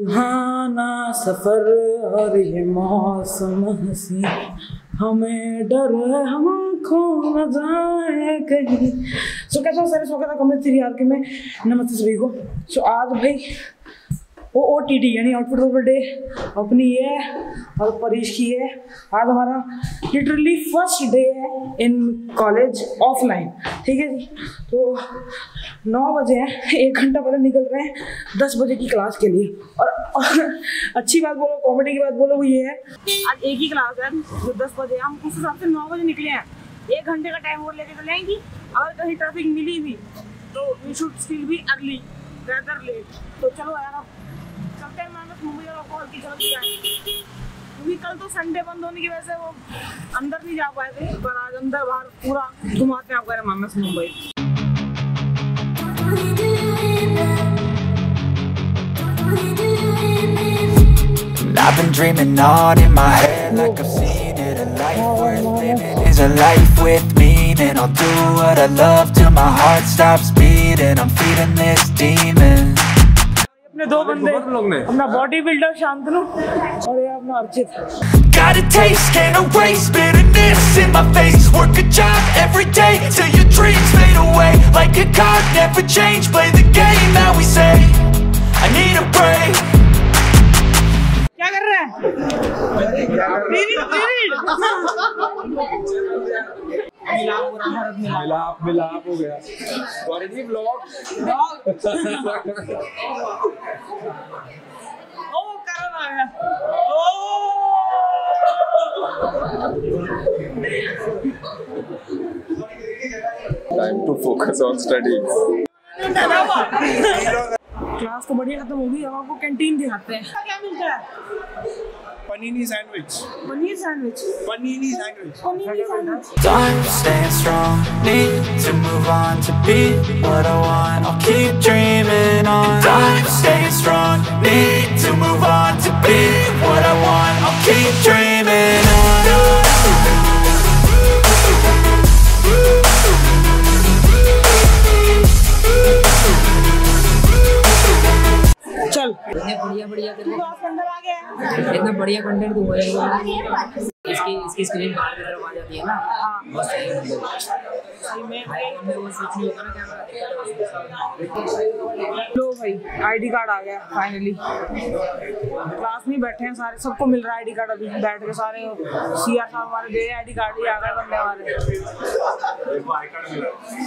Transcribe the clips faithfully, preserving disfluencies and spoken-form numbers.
सुहाना सफर और ये मौसम हसी, हमें डर है हम खो न जाए कहीं। सो कैसे हो सर, स्वागत है अमृतसरी आर के में। नमस्ते सभी को। सो आज भाई ओ ओ टी डी यानी आउटपुट ऑफ द डे अपनी है और परीश की है। आज हमारा लिटरली फर्स्ट डे है इन कॉलेज ऑफलाइन, ठीक है जी। तो नौ बजे हैं, एक घंटा पहले निकल रहे हैं दस बजे की क्लास के लिए। और, और अच्छी बात बोलो, कॉमेडी की बात बोलो, वो ये है आज एक ही क्लास है जो दस बजे, हम उस हिसाब से नौ बजे निकले हैं। एक घंटे का टाइम और लेके चले कि अगर कहीं ट्रैफिक मिली भी तो we should still be early rather late. तो चलो यार चलते हैं, मैंने मुंबई वाला कॉल की जल्दी जाएंगे क्योंकि कल तो संडे बंद होने की वजह से वो अंदर नहीं जा पाए थे, पर आज अंदर बाहर पूरा घुमाते हैं आपको मामस Mumbai. I've been dreaming on in my head like I've seen it. A life worth living is a life with meaning. I'll do what I love till my heart stops beating. I'm feeding this demon. दो बंदे लोग ने अपना body builder Shantanu और ये अपना Archit. Got a taste, can't erase bitterness in my face. Work a job every day till your dreams fade away. Like a card, never change. Play the game that we say. I need a break. क्या कर रहा है? मिलाप मिलाप हो गया और इसी ब्लॉग ओ करोना है ओ time to focus on studies. Class तो बढ़िया खत्म होगी, हम आपको कैंटीन दिखाते हैं क्या मिलता है। Panini sandwich. Panini sandwich. Panini sandwich. Panini sandwich. Time staying strong, need to move on to be what I want. I'll keep dreaming on. Time staying strong, need to move on to be what I want. I'll keep dreaming on. चल इतने बढ़िया बढ़िया कर रहे हैं, अंदर आ गया इतना बढ़िया कंटेंट हो रहा है। इसकी इसकी स्क्रीन बाहर की तरफ आ जाती है ना, बहुत सही है। वो सोच नहीं होता ना कैमरा। लो भाई आईडी कार्ड आ गया फाइनली। क्लास में बैठे हैं सारे, सबको मिल रहा है आईडी कार्ड। अभी बैठ के सारे सीआर साहब हमारे दे आईडी कार्ड ही आ गए बंदे हमारे।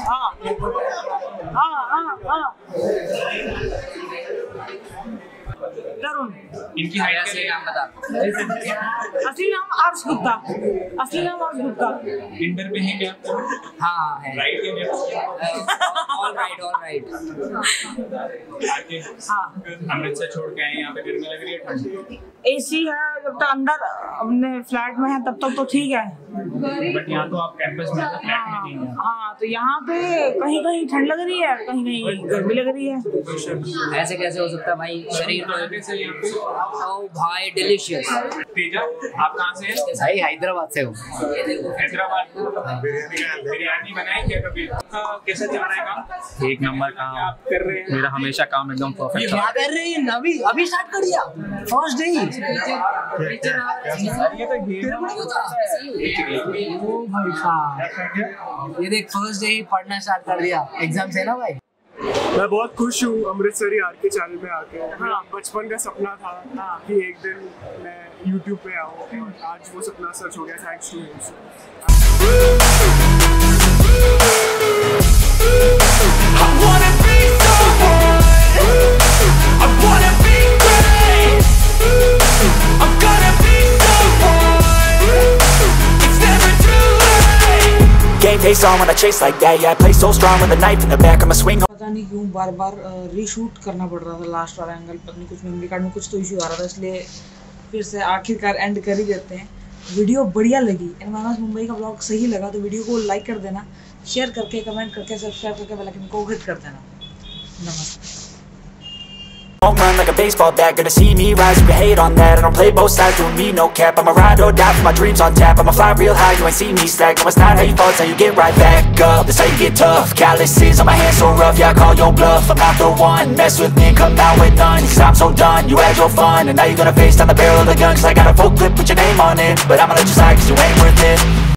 हाँ हाँ हाँ तरुण, इनकी हाइट से नाम बता। असली नाम अर्श गुप्ता, असली नाम अर्श गुप्ता। इंटर पे है क्या? हाँ है। राइट है क्या? All right all right. हाँ अमृतसर छोड़ के आए, यहाँ पे गर्मी लग रही है, ठंड एसी है। जब तक अंदर अपने फ्लैट में है तब तक तो ठीक है, बट यहाँ तो आप कैंपस में फ्लैट में नहीं है। हाँ तो यहाँ पे कहीं कहीं ठंड लग रही है, कहीं कहीं गर्मी लग रही है। ऐसे कैसे हो सकता है भाई, शरीर तो भाई डिलीशियस। तेजा आप कहाँ से हैं? भाई हैदराबाद से हूँ। हैदराबाद बिरयानी बनाई क्या कभी? कैसा चल रहा है काम? एक नंबर काम। आप कर रहे हैं? मेरा हमेशा काम एकदम परफेक्ट। क्या कर रहे हैं? अभी अभी स्टार्ट कर दिया फर्स्ट डे ही। ओ भाई साहब ये देख फर्स्ट डे ही पढ़ना स्टार्ट कर दिया एग्जाम से ना भाई। मैं बहुत खुश हूँ अमृतसरी आर के चैनल में आके। हाँ बचपन का सपना था हाँ कि एक दिन मैं यूट्यूब पे आऊँ, आज वो सपना सच हो गया थैंक्स टू हिम। पता नहीं क्यों बार बार रीशूट करना पड़ रहा था लास्ट वाला एंगल, पता नहीं कुछ मेमोरी कार्ड में कुछ तो इशू आ रहा था, इसलिए फिर से आखिरकार एंड कर ही देते हैं। वीडियो बढ़िया लगी एंड मामस मुंबई का ब्लॉग सही लगा तो वीडियो को लाइक कर देना, शेयर करके, कमेंट करके, सब्सक्राइब करके बेल आइकन को हिट कर देना। नमस्ते। Don't run like a baseball bat, gonna see me rise, you can hate on that. I don't play both sides, doing me no cap. I'ma ride or die for my dreams on tap. I'ma fly real high, you ain't see me slack. No, it's not how you fall, it's how you get right back up. That's how you get tough. Calluses on my hands so rough, yeah I call your bluff. I'm not the one, mess with me, come out with none, cause I'm so so done, you had your fun, and now you're gonna face down the barrel of the gun, cause I got a full clip, put your name on it, but I'ma let you slide cause you ain't worth it.